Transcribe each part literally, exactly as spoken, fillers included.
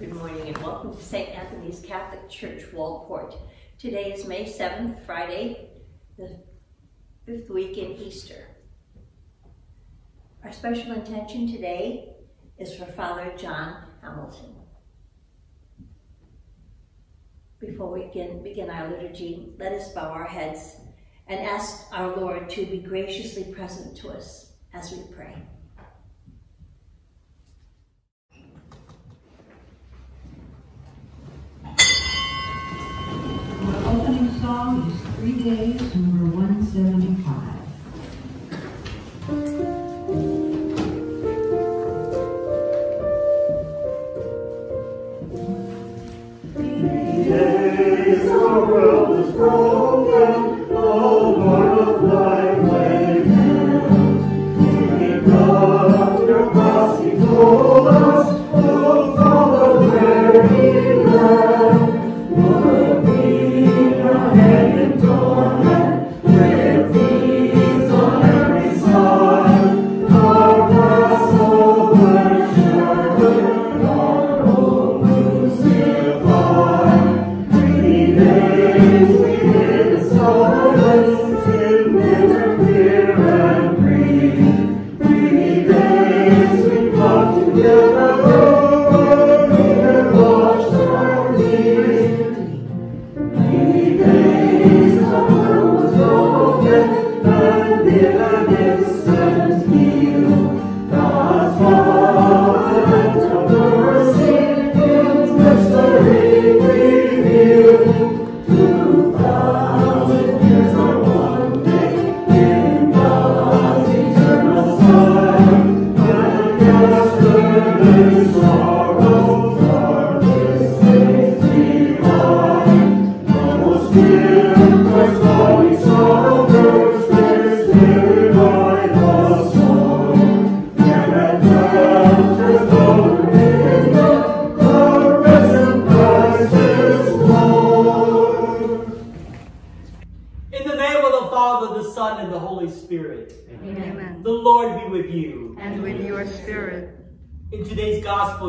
Good morning and welcome to Saint Anthony's Catholic Church, Waldport. Today is May seventh, Friday, the fifth week in Easter. Our special intention today is for Father John Hamilton. Before we begin, begin our liturgy, let us bow our heads and ask our Lord to be graciously present to us as we pray. Our opening song is Three Days, number one seventy-five. Our world is broken, oh Lord of light, lay down. Dear God, on your cross he told us, oh follow where he led. Would we not hang in torment with these on every side? Our vessel would surely our hope crucify.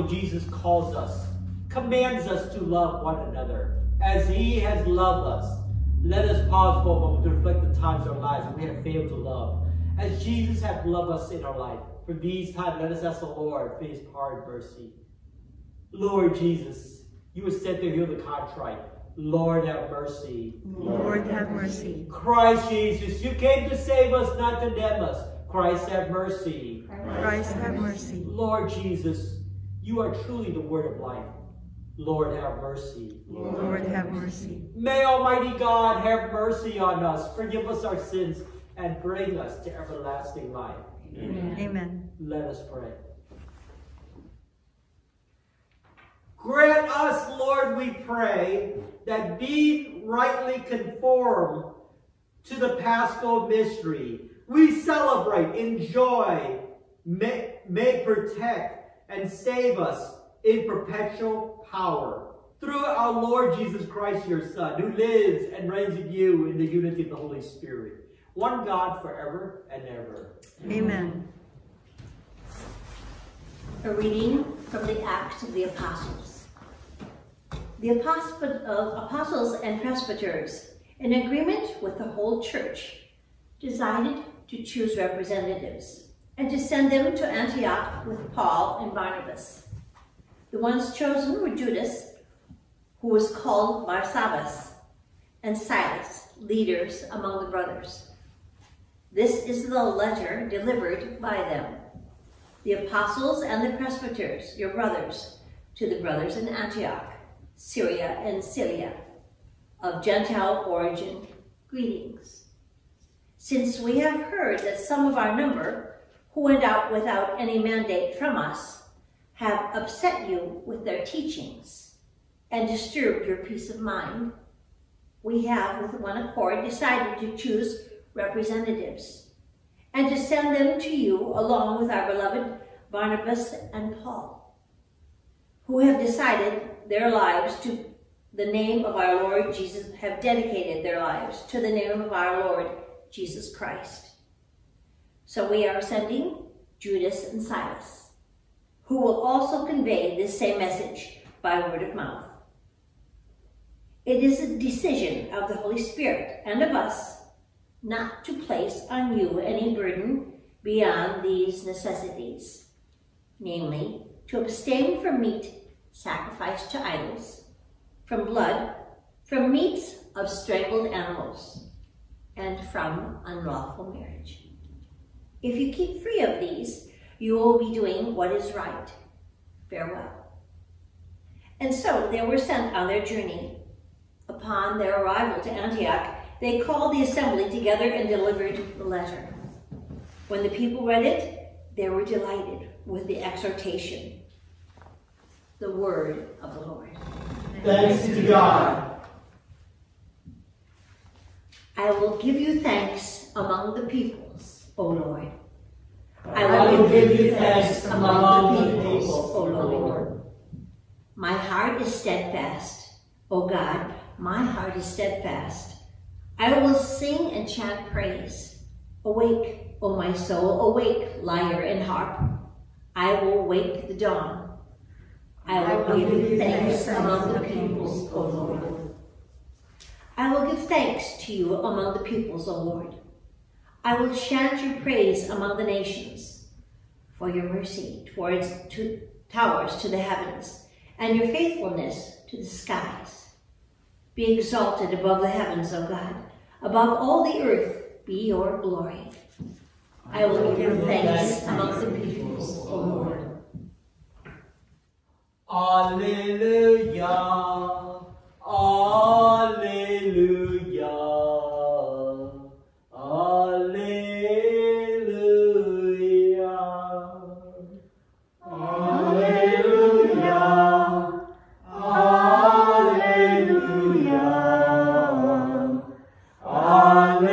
Jesus calls us, commands us to love one another as he has loved us. Let us pause for a moment to reflect the times of our lives that we have failed to love, as Jesus hath loved us in our life. For these times, let us ask the Lord for his pardon and mercy. Lord Jesus, you were sent to heal the contrite. Lord have mercy. Lord have mercy. Christ Jesus, you came to save us, not condemn us. Christ have mercy. Christ have mercy. Lord Jesus, you are truly the word of life. Lord, have mercy. Lord, Lord have mercy. May Almighty God have mercy on us, forgive us our sins, and bring us to everlasting life. Amen. Amen. Let us pray. Grant us, Lord, we pray, that being rightly conformed to the Paschal mystery, we celebrate, enjoy, may, may protect, and save us in perpetual power. Through our Lord Jesus Christ, your Son, who lives and reigns with you in the unity of the Holy Spirit, one God forever and ever. Amen. A reading from the Acts of the Apostles. The apostles and presbyters, in agreement with the whole church, decided to choose representatives and to send them to Antioch with Paul and Barnabas. The ones chosen were Judas, who was called Barsabbas, and Silas, leaders among the brothers. This is the letter delivered by them, the apostles and the presbyters, your brothers, to the brothers in Antioch, Syria and Cilicia, of Gentile origin, greetings. Since we have heard that some of our number, who went out without any mandate from us, have upset you with their teachings and disturbed your peace of mind, we have with one accord decided to choose representatives and to send them to you along with our beloved Barnabas and Paul, who have decided their lives to the name of our Lord Jesus, have dedicated their lives to the name of our Lord Jesus Christ. So we are sending Judas and Silas, who will also convey this same message by word of mouth. It is a decision of the Holy Spirit and of us not to place on you any burden beyond these necessities, namely, to abstain from meat sacrificed to idols, from blood, from meats of strangled animals, and from unlawful marriage. If you keep free of these, you will be doing what is right. Farewell. And so they were sent on their journey. Upon their arrival to Antioch, they called the assembly together and delivered the letter. When the people read it, they were delighted with the exhortation, the word of the Lord. Thanks to God. I will give you thanks among the peoples, O Lord. I will, I will give you thanks among the peoples, O Lord. My heart is steadfast, O God, my heart is steadfast. I will sing and chant praise. Awake, O my soul, awake, lyre and harp. I will wake the dawn. I will, I will give you thanks, thanks among the peoples, O Lord. I will give thanks to you among the peoples, O Lord. I will chant your praise among the nations, for your mercy towards to, towers to the heavens, and your faithfulness to the skies. Be exalted above the heavens, O God. Above all the earth be your glory. I will give thanks among the peoples, O Lord. Alleluia, alleluia, alleluia, alleluia, alleluia, alleluia.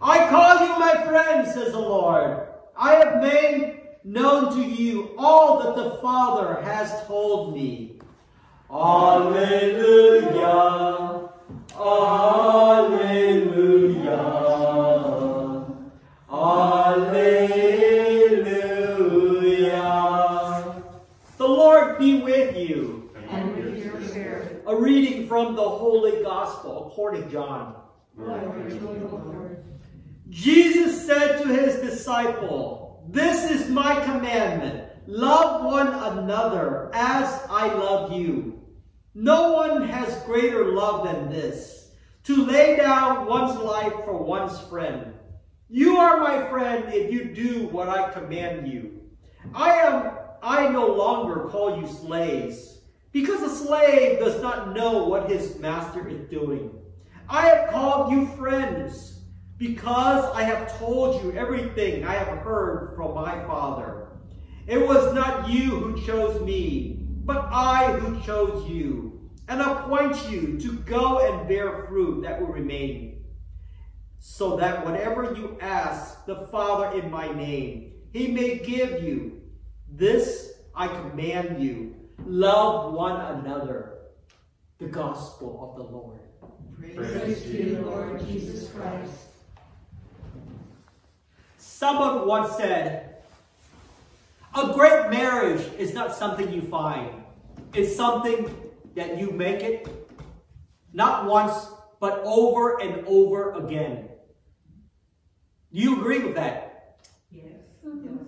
I call you my friend, says the Lord. I have made known to you all that the Father has told me. Alleluia, alleluia, alleluia. The Lord be with you. And with your spirit. A reading from the Holy Gospel according to John. Lord, Lord. Jesus said to his disciples, "This is my commandment, love one another as I love you. No one has greater love than this, to lay down one's life for one's friend. You are my friend if you do what I command you. I am, I no longer call you slaves, because a slave does not know what his master is doing. I have called you friends, because I have told you everything I have heard from my Father. It was not you who chose me, but I who chose you, and appoint you to go and bear fruit that will remain, so that whatever you ask the Father in my name, he may give you. This I command you, love one another." The Gospel of the Lord. Praise, Praise to you, Lord Jesus Christ. Someone once said, "A great marriage is not something you find. It's something that you make it, not once, but over and over again." Do you agree with that? Yes. Mm-hmm.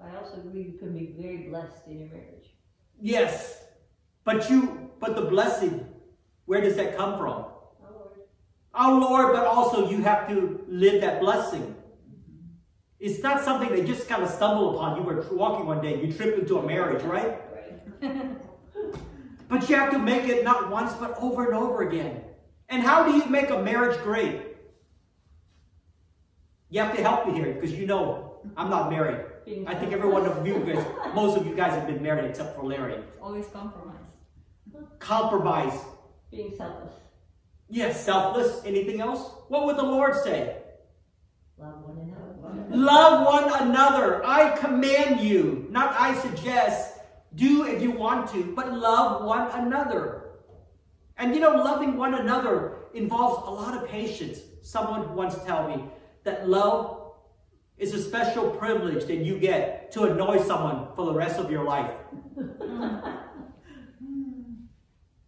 I also agree you can be very blessed in your marriage. Yes. But you, but the blessing, where does that come from? Our Lord. Our Lord, but also you have to live that blessing. It's not something that you just kind of stumble upon. You were walking one day, you trip into a marriage, right? Right. But you have to make it not once, but over and over again. And how do you make a marriage great? You have to help me here, because you know I'm not married. I think every one of you guys, most of you guys have been married except for Larry. Always compromise. Compromise. Being selfless. Yes, selfless. Anything else? What would the Lord say? Love one another. Love one another. I command you, not I suggest, do if you want to, but love one another. And you know, loving one another involves a lot of patience. Someone once told me that love It's a special privilege that you get to annoy someone for the rest of your life.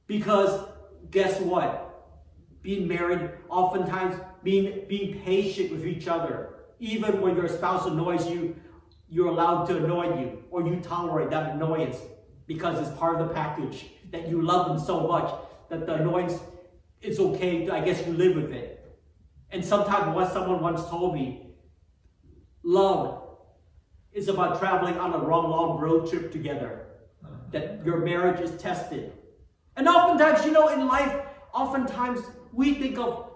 Because guess what? Being married, oftentimes being, being patient with each other. Even when your spouse annoys you, you're allowed to annoy you, or you tolerate that annoyance because it's part of the package, that you love them so much that the annoyance, it's okay, to, I guess you live with it. And sometimes what someone once told me, love is about traveling on a long, long road trip together, that your marriage is tested. And oftentimes, you know, in life, oftentimes we think of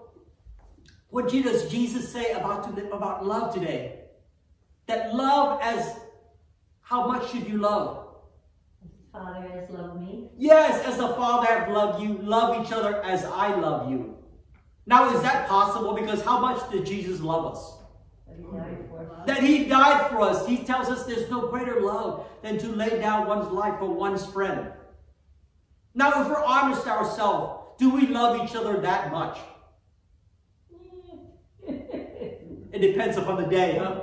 what does Jesus say about, about love today? That love as, how much should you love? As the Father has loved me. Yes, as the Father has loved you, love each other as I love you. Now, is that possible? Because how much did Jesus love us? That he died for us. That he died for us. He tells us there's no greater love than to lay down one's life for one's friend. Now, if we're honest ourselves, do we love each other that much? It depends upon the day, huh?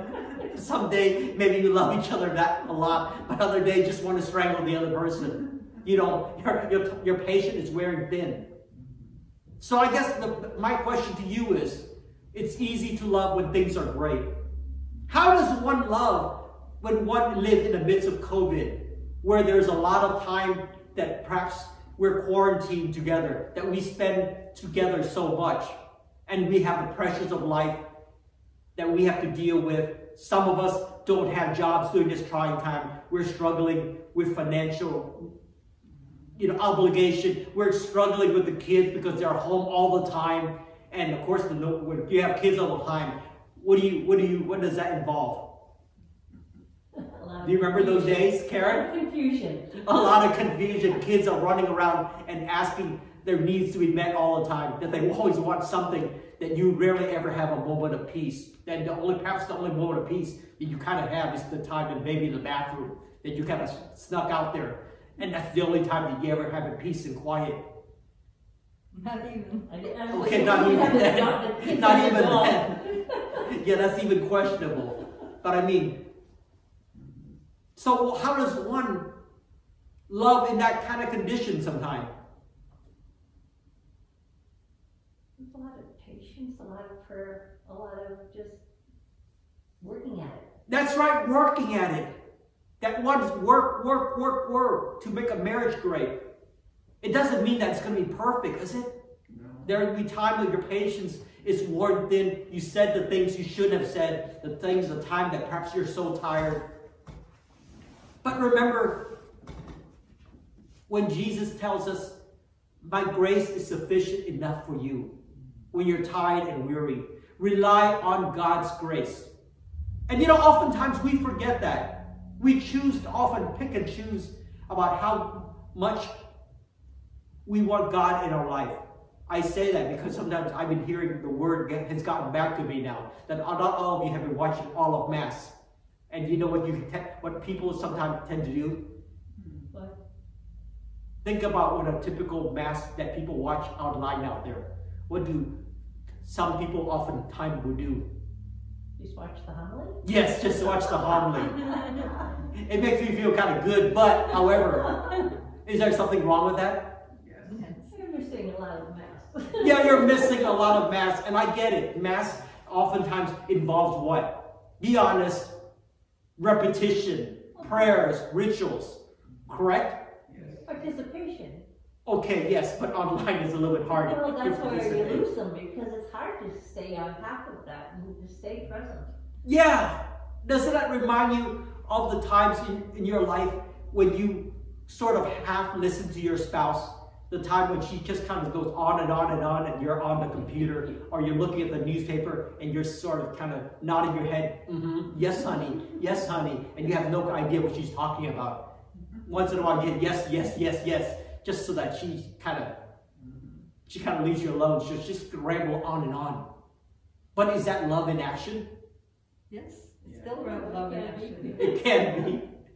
Some day, maybe you love each other that a lot, but other day, just want to strangle the other person. You know, your, your, your patient is wearing thin. So I guess the, my question to you is, it's easy to love when things are great. How does one love when one lives in the midst of COVID, where there's a lot of time that perhaps we're quarantined together, that we spend together so much, and we have the pressures of life that we have to deal with? Some of us don't have jobs during this trying time. We're struggling with financial, you know, obligation. We're struggling with the kids because they're home all the time. And of course, the, when you have kids all the time, what do you, what do you, what does that involve? Do you remember confusion. Those days, Karen? A lot of confusion. A lot of confusion. Kids are running around and asking their needs to be met all the time. That they always want something. That you rarely ever have a moment of peace. That the only, perhaps the only moment of peace that you kind of have is the time that maybe in the bathroom that you kind of snuck out there, and that's the only time that you ever have a peace and quiet. Not even. Okay, not even that. Not even that. Yeah, that's even questionable. But I mean, so how does one love in that kind of condition sometimes? A lot of prayer, a lot of just working at it. That's right, working at it. That one's work, work, work, work to make a marriage great. It doesn't mean that it's going to be perfect, is it? No. There will be times when your patience is worn thin. You said the things you should have said, the things, the time that perhaps you're so tired. But remember, when Jesus tells us, my grace is sufficient enough for you. When you're tired and weary, rely on God's grace. And you know, oftentimes we forget that. We choose to often pick and choose about how much we want God in our life. I say that because sometimes I've been hearing the word has gotten back to me now, that not all of you have been watching all of Mass. And you know what you what people sometimes tend to do? What? Think about what a typical Mass that people watch online out there. What do some people oftentimes would do? Just watch the homily? Yes, just watch the homily. It makes me feel kind of good, but however, is there something wrong with that? Yes. You're missing a lot of Mass. Yeah, you're missing a lot of Mass, and I get it. Mass oftentimes involves what? Be honest, repetition, prayers, rituals, correct? Yes. Participation. Okay, yes, but online is a little bit harder. Well, that's where you lose them, because it's hard to stay on top of that and to stay present. Yeah. Doesn't that remind you of the times in, in your life when you sort of half listen to your spouse? The time when she just kind of goes on and on and on, and you're on the computer or you're looking at the newspaper and you're sort of kind of nodding your head, mm-hmm, yes, honey, yes, honey, and you have no idea what she's talking about. Once in a while, you get yes, yes, yes, yes. Just so that she kind of, she kind of leaves you alone. She'll just ramble on and on. But is that love in action? Yes, it's yeah. Still love in action. It can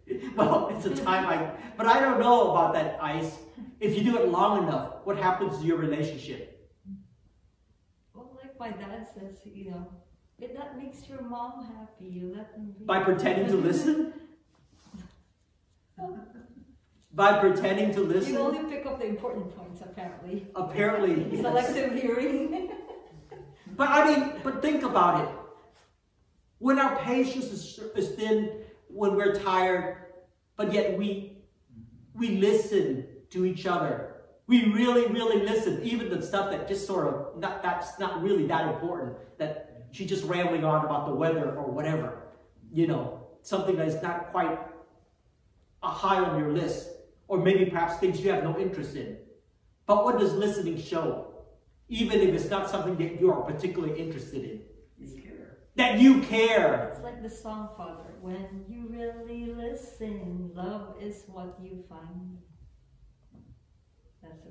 be. Well, it's a time I, but I don't know about that, Ice. If you do it long enough, what happens to your relationship? Well, like my dad says, you know, But that makes your mom happy. You let them be. By pretending to listen? By pretending to listen? You only pick up the important points, apparently. Apparently, yes. Selective hearing. But I mean, but think about it. When our patience is, is thin, when we're tired, but yet we, we listen to each other. We really, really listen, even the stuff that just sort of, not, that's not really that important, that she's just rambling on about the weather or whatever, you know, something that is not quite a high on your list, or maybe perhaps things you have no interest in. But what does listening show? Even if it's not something that you are particularly interested in. You care. That you care. It's like the song, Father, when you really listen, love is what you find.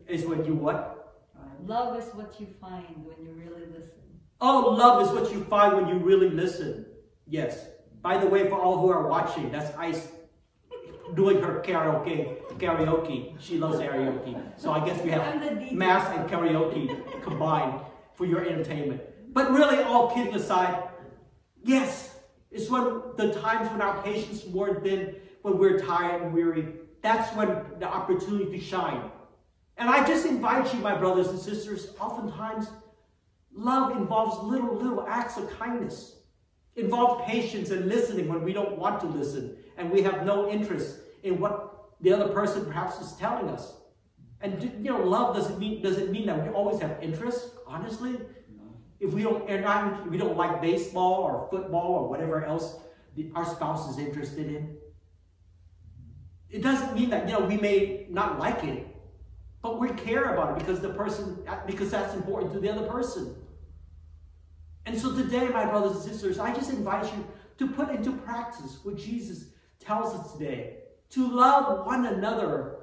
Is what you what? Love is what you find when you really listen. Oh, love is what you find when you really listen. Yes. By the way, for all who are watching, that's Ice doing her karaoke. Karaoke. She loves karaoke. So I guess we have mass and karaoke combined for your entertainment. But really, all kidding aside, yes, it's when the times when our patience worn thin, when we're tired and weary, that's when the opportunity to shine. And I just invite you, my brothers and sisters, oftentimes love involves little, little acts of kindness. It involves patience and listening when we don't want to listen and we have no interest in what the other person perhaps is telling us. And, you know, love doesn't mean, doesn't mean that we always have interest, honestly. No. If we don't, and I, we don't like baseball or football or whatever else the, our spouse is interested in, it doesn't mean that, you know, we may not like it. But we care about it because the person, because that's important to the other person. And so today, my brothers and sisters, I just invite you to put into practice what Jesus tells us today. To love one another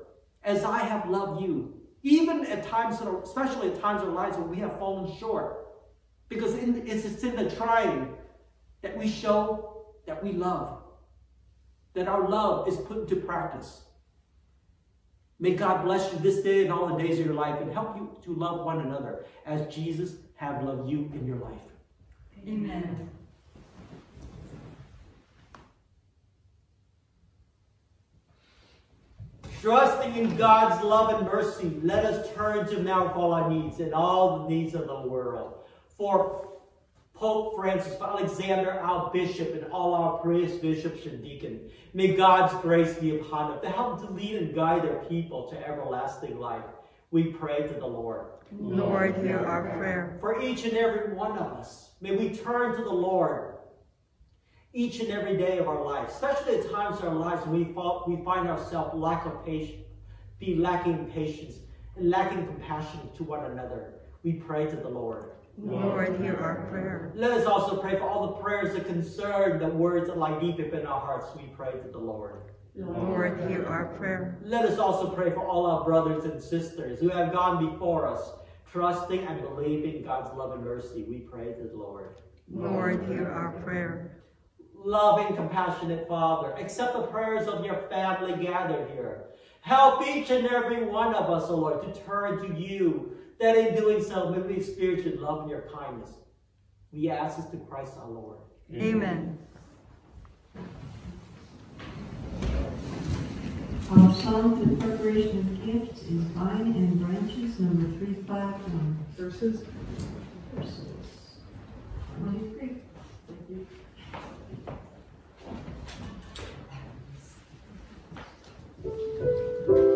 as I have loved you. Even at times, especially at times in our lives when we have fallen short. Because it's in the trying that we show that we love. That our love is put into practice. May God bless you this day and all the days of your life and help you to love one another as Jesus have loved you in your life. Amen. Trusting in God's love and mercy, let us turn to Him now for all our needs and all the needs of the world. For Pope Francis, for Alexander, our bishop, and all our priests, bishops, and deacons. May God's grace be upon them to help to lead and guide their people to everlasting life. We pray to the Lord. Lord, hear our prayer. For each and every one of us, may we turn to the Lord each and every day of our life, especially at times in our lives when we, fall, we find ourselves lack of patience, be lacking patience and lacking compassion to one another. We pray to the Lord. Lord, hear our prayer. Let us also pray for all the prayers that concern the words that lie deep within our hearts. We pray to the Lord. Lord, hear our prayer. Let us also pray for all our brothers and sisters who have gone before us, trusting and believing God's love and mercy. We pray to the Lord. Lord, hear our prayer. Loving, compassionate Father, accept the prayers of your family gathered here. Help each and every one of us, O Lord, to turn to you, that in doing so, may we experience your love and your kindness. We ask this through Christ our Lord. Amen. Our song to preparation of gifts is Vine and Branches, number three five one. Verses? Verses. twenty-three. Thank you. Thank you.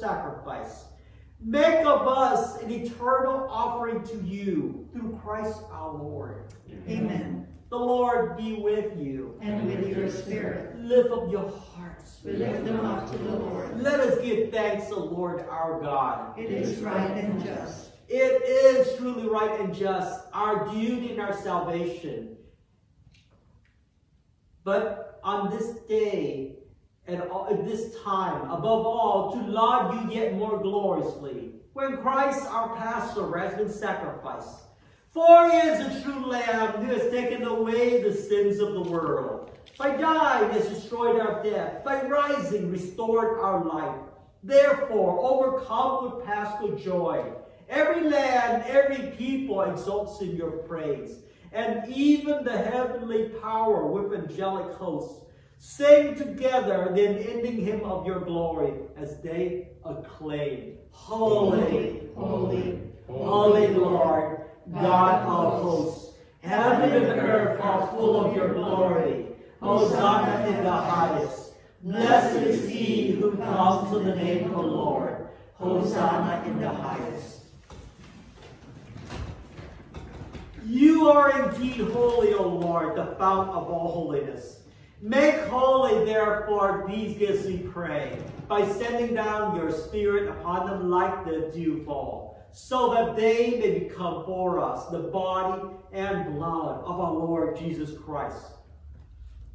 Sacrifice. Make of us an eternal offering to you through Christ our Lord. Amen. The Lord be with you. And with your spirit. Lift up your hearts. We lift them up to the Lord. Let us give thanks to the Lord our God. It is right and just. It is truly right and just, our duty and our salvation. But on this day, and at this time, above all, to laud you yet more gloriously, when Christ our Passover has been sacrificed. For he is the true Lamb who has taken away the sins of the world. By dying has destroyed our death, by rising restored our life. Therefore, overcome with paschal joy, every land, every people exults in your praise, and even the heavenly power with angelic hosts sing together the unending hymn of your glory as they acclaim. Holy, holy, holy Lord, God of hosts, heaven and earth are full of your glory. Hosanna in the highest. Blessed is he who comes in the name of the Lord. Hosanna in the highest. You are indeed holy, O Lord, the fount of all holiness. Make holy, therefore, these gifts, we pray, by sending down your Spirit upon them like the dewfall, so that they may become for us the body and blood of our Lord Jesus Christ.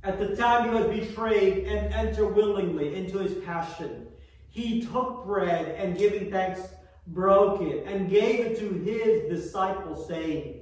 At the time he was betrayed and entered willingly into his passion, he took bread and, giving thanks, broke it and gave it to his disciples, saying,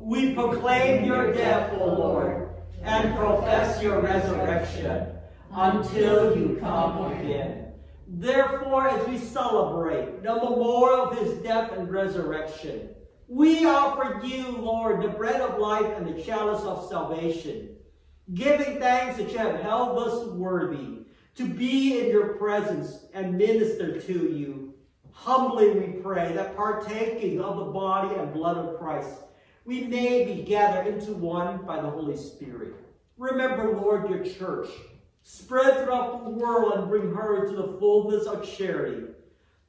We proclaim your death, O Lord, and profess your resurrection until you come again. Therefore, as we celebrate the memorial of his death and resurrection, we offer you, Lord, the bread of life and the chalice of salvation, giving thanks that you have held us worthy to be in your presence and minister to you. Humbly we pray that, partaking of the body and blood of Christ, we may be gathered into one by the Holy Spirit. Remember, Lord, your church. Spread throughout the world and bring her to the fullness of charity.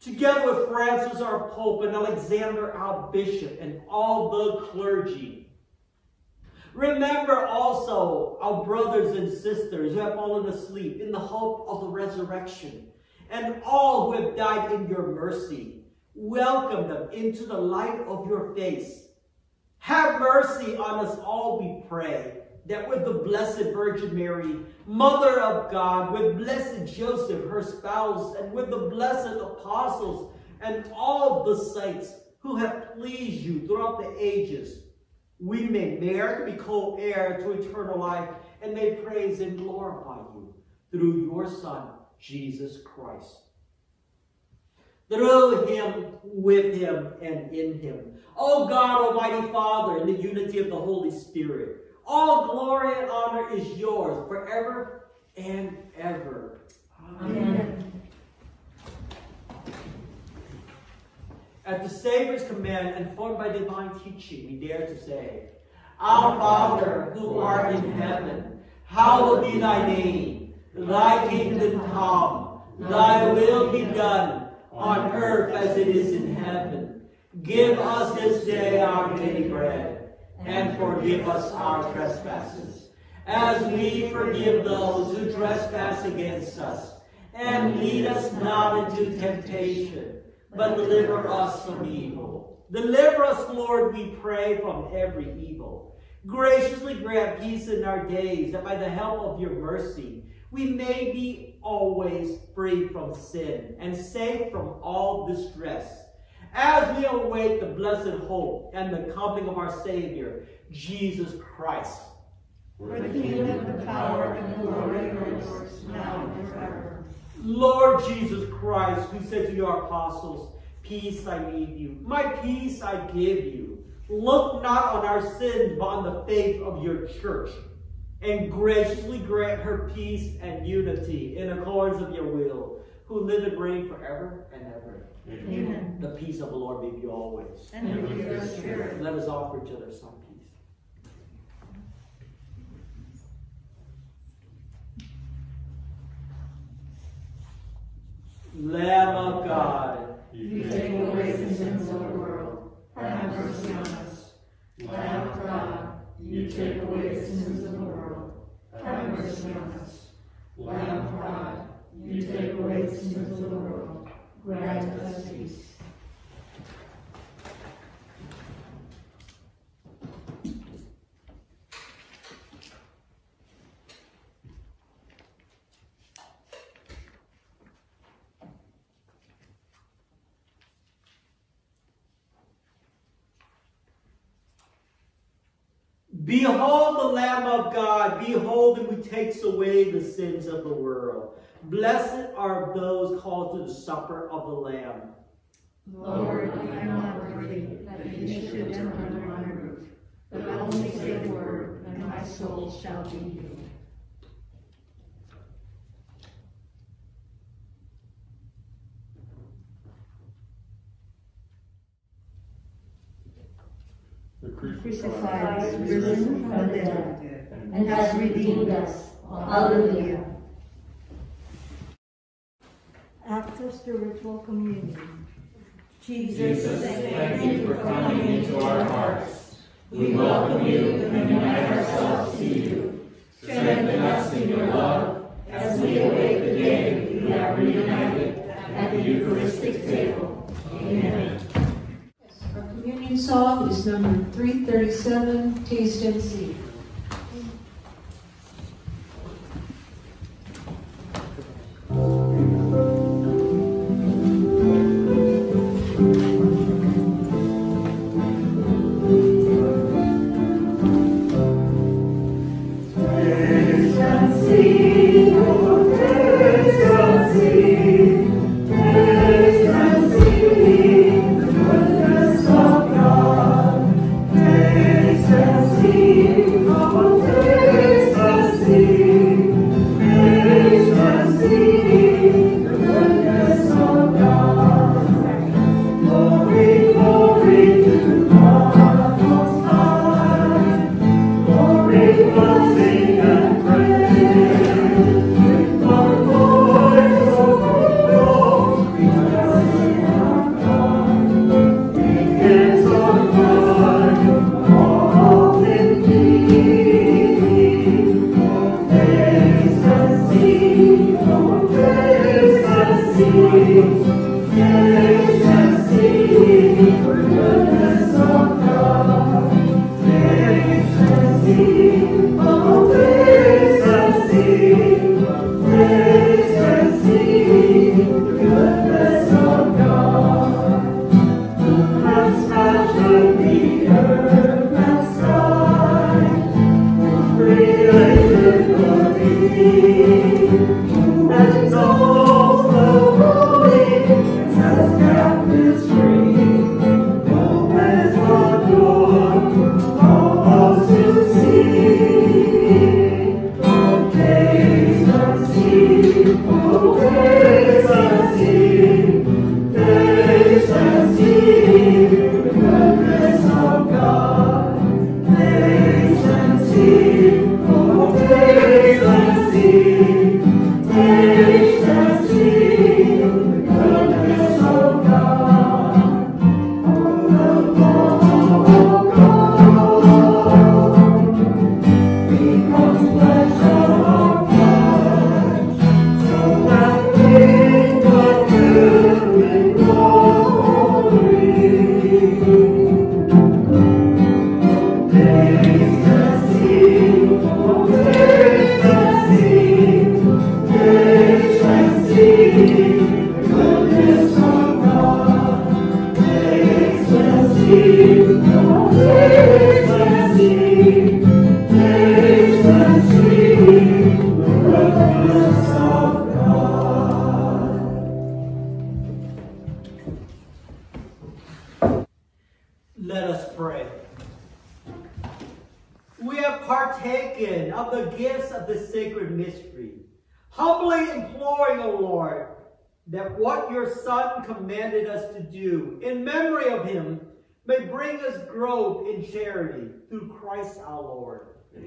Together with Francis, our Pope, and Alexander, our Bishop, and all the clergy, Remember also our brothers and sisters who have fallen asleep in the hope of the resurrection, and all who have died in your mercy. Welcome them into the light of your face. Have mercy on us all, we pray, that with the Blessed Virgin Mary, Mother of God, with Blessed Joseph, her spouse, and with the blessed apostles and all the saints who have pleased you throughout the ages, we may merit to be co-heir to eternal life and may praise and glorify you through your Son, Jesus Christ. Through him, with him, and in him. O God, Almighty Father, in the unity of the Holy Spirit, all glory and honor is yours forever and ever. Amen. Amen. At the Savior's command, informed by divine teaching, we dare to say, Our Father, who art in heaven, hallowed be thy name. Thy kingdom come, thy will be done, on earth as it is in heaven. Give us this day our daily bread, and forgive us our trespasses, as we forgive those who trespass against us. And lead us not into temptation, but deliver us from evil. Deliver us, Lord, we pray, from every evil. Graciously grant peace in our days, that by the help of your mercy, we may be always free from sin and safe from all distress, as we await the blessed hope and the coming of our Savior, Jesus Christ. For the kingdom, the power, and the glory are yours, now and forever. Lord Jesus Christ, who said to your apostles, Peace I leave you, my peace I give you. Look not on our sins, but on the faith of your church, and graciously grant her peace and unity in accordance with your will, who live and reign forever and ever. Amen. The peace of the Lord be with you always. And with your spirit. Let us offer each other some peace. Lamb of God, you take away the sins of the world, have mercy on us. Lamb of God, you take away the sins of the world, have mercy on us. Lamb of God, you take away the sins of the world, grant us peace. Behold the Lamb of God, behold him who takes away the sins of the world. Blessed are those called to the supper of the Lamb. Lord, I am not worthy that you should enter under my roof, but only say the word, and my soul shall be healed. Crucified, risen from the dead, and has redeemed us. Hallelujah. After spiritual communion, Jesus, thank you for coming into our hearts. We welcome you and unite ourselves to you. Strengthen us in your love as we await the day we are reunited at the Eucharistic table. Amen. Our communion song is number three thirty-seven, Taste and See. Thank you.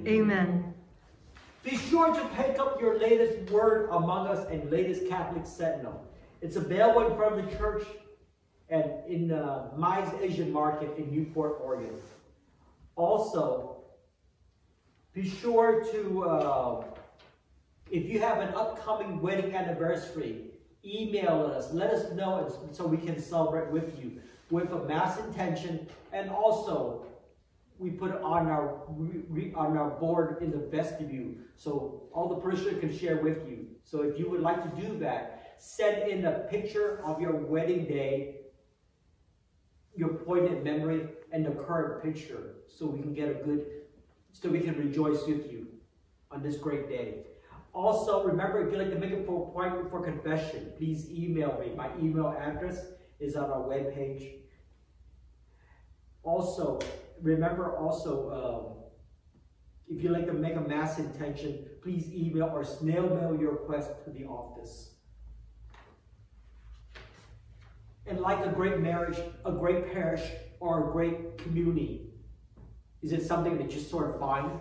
Amen. Be sure to pick up your latest Word Among Us and latest Catholic Sentinel. It's available in front of the church and in the Mize Asian Market in Newport, Oregon. Also, be sure to, uh, if you have an upcoming wedding anniversary, email us. Let us know so we can celebrate with you with a mass intention, and also we put it on our on our board in the vestibule, so all the parishioners can share with you. So if you would like to do that, send in a picture of your wedding day, your poignant memory, and the current picture, so we can get a good, so we can rejoice with you on this great day. Also, remember, if you'd like to make an appointment for confession, please email me. My email address is on our webpage. Also, remember also, um, if you'd like to make a mass intention, please email or snail mail your request to the office. And like a great marriage, a great parish, or a great community, is it something that you sort of find?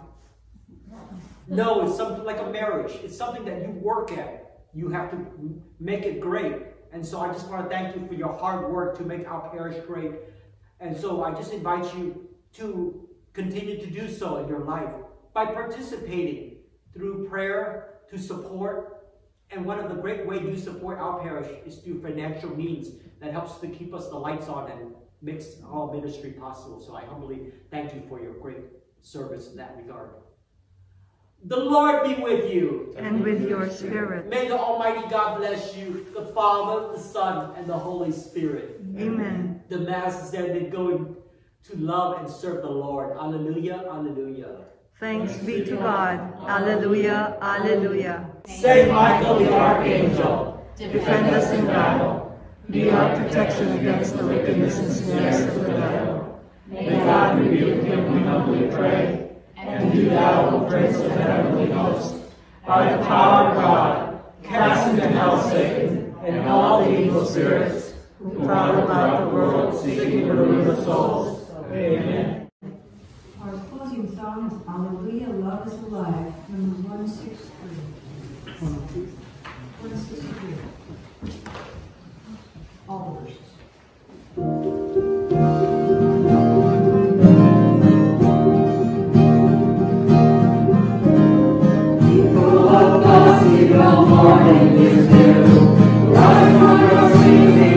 No, it's something like a marriage. It's something that you work at. You have to make it great. And so I just want to thank you for your hard work to make our parish great. And so I just invite you to continue to do so in your life by participating through prayer to support. And one of the great ways you support our parish is through financial means that helps to keep us the lights on and makes all ministry possible. So I humbly thank you for your great service in that regard. The Lord be with you. And, and with your spirit. spirit. May the Almighty God bless you, the Father, the Son, and the Holy Spirit. Amen. The Mass is ended. Going to love and serve the Lord. Alleluia, alleluia. Thanks be to God. Alleluia, alleluia. Saint Michael the Archangel, defend us in battle. Be our protection against the wickedness and snares of the devil. May God rebuke him, we humbly pray. And do thou, O Prince of the heavenly host, by the power of God, cast into hell Satan and all the evil spirits who prowl about the world seeking the ruin of souls. Amen. Our closing song is Alleluia, Love is Alive, number one sixty-three. one sixty-three. All the verses. Oh, and his will, life for us we live.